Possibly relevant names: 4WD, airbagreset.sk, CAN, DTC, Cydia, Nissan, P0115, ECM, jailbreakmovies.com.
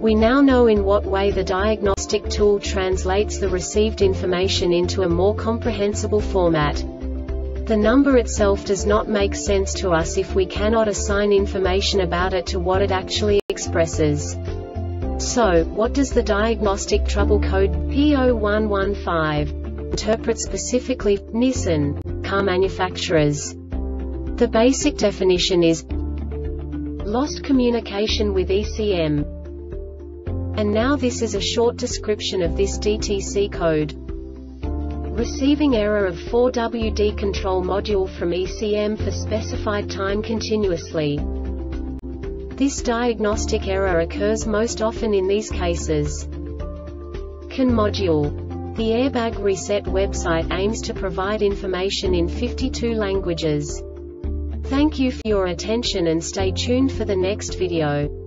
We now know in what way the diagnostic tool translates the received information into a more comprehensible format. The number itself does not make sense to us if we cannot assign information about it to what it actually expresses. So, what does the diagnostic trouble code P0115 interpret specifically for Nissan car manufacturers? The basic definition is lost communication with ECM. And now this is a short description of this DTC code. Receiving error of 4WD control module from ECM for specified time continuously. This diagnostic error occurs most often in these cases. CAN module. The Airbag Reset website aims to provide information in 52 languages. Thank you for your attention and stay tuned for the next video.